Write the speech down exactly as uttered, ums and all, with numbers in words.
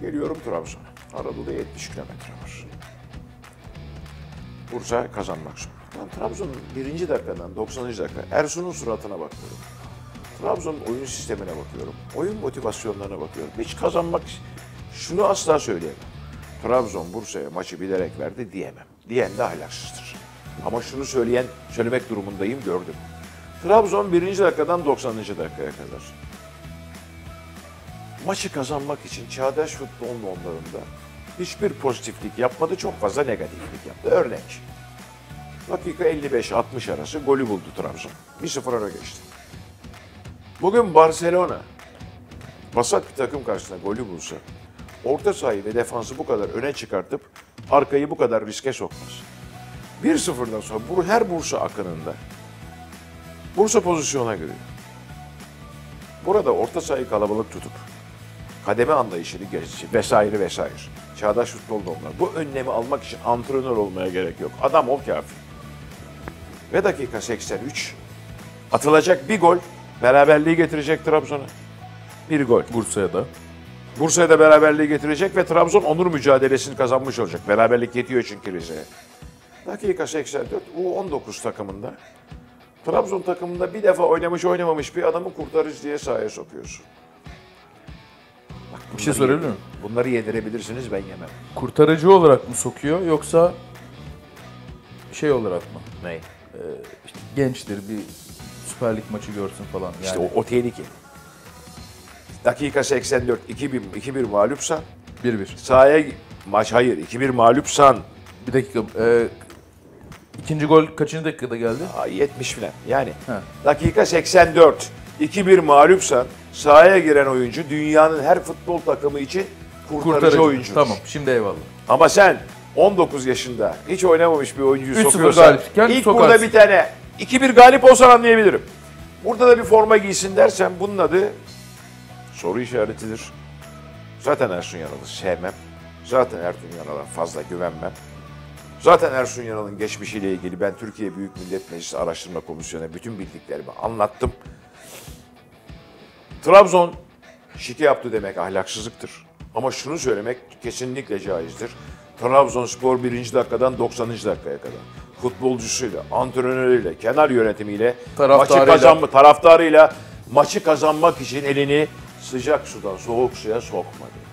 Geliyorum Trabzon'a. Anadolu'da yetmiş kilometre var. Bursa kazanmak zorunda. Ben Trabzon'un birinci dakikadan doksanıncı dakika Ersun'un suratına bakıyorum. Trabzon'un oyun sistemine bakıyorum. Oyun motivasyonlarına bakıyorum. Hiç kazanmak... Şunu asla söyleyemem. Trabzon Bursa'ya maçı bilerek verdi diyemem. Diyen de ahlaksızdır. Ama şunu söyleyen, söylemek durumundayım, gördüm. Trabzon birinci dakikadan doksanıncı dakikaya kadar maçı kazanmak için çağdaş futbolun onlarında hiçbir pozitiflik yapmadı, çok fazla negatiflik yaptı. Örnek, dakika elli beş altmış arası golü buldu Trabzon. bir sıfır öne geçti. Bugün Barcelona, vasat bir takım karşısında golü bulsa, orta sahayı ve defansı bu kadar öne çıkartıp arkayı bu kadar riske sokmaz. bir sıfırdan sonra her Bursa akınında Bursa pozisyona giriyor. Burada orta sahayı kalabalık tutup kademe anlayışını geliştirip vesaire vesaire. Çağdaş futbolda onlar. Bu önlemi almak için antrenör olmaya gerek yok. Adam ol kafi. Ve dakika seksen üç atılacak bir gol beraberliği getirecek Trabzon'a. Bir gol. Bursa'ya da. Bursa'ya da beraberliği getirecek ve Trabzon onur mücadelesini kazanmış olacak. Beraberlik yetiyor çünkü Rize'ye. Dakika seksen dört U on dokuz takımında Trabzon takımında bir defa oynamış oynamamış bir adamı kurtarız diye sahaya sokuyorsun. Bak, bir şey sorabilir miyim? Bunları yedirebilirsiniz, ben yemem. Kurtarıcı olarak mı sokuyor yoksa şey olarak mı? Ne? Ee, işte gençtir, bir Süper Lig maçı görsün falan. Yani. İşte o, o tehlike. Dakika seksen dört iki bir mağlupsan. bir bir. Sahaya maç hayır iki bir mağlupsan. Bir dakika. E, ikinci gol kaçıncı dakikada geldi? Aa, yetmiş falan. Yani ha. Dakika seksen dört iki bir mağlupsan sahaya giren oyuncu dünyanın her futbol takımı için kurtarıcı, kurtarıcı. oyuncu. Tamam, şimdi eyvallah. Ama sen on dokuz yaşında hiç oynamamış bir oyuncuyu sokuyorsan ilk sokarsın. Burada bir tane iki bir galip olsan anlayabilirim. Burada da bir forma giysin dersen bunun adı soru işaretidir. Zaten Ersun Yaralı sevmem. Zaten Ersun Yaralı'ya fazla güvenmem. Zaten Ersun Yaralı'nın geçmişiyle ilgili ben Türkiye Büyük Millet Meclisi Araştırma Komisyonu'na bütün bildiklerimi anlattım. Trabzon şike yaptı demek ahlaksızlıktır. Ama şunu söylemek kesinlikle caizdir. Trabzonspor birinci dakikadan doksanıncı dakikaya kadar futbolcusuyla, antrenörüyle, kenar yönetimiyle, maçı kazanma taraftarıyla maçı kazanmak için elini sıcak sudan soğuk suya sokmadı.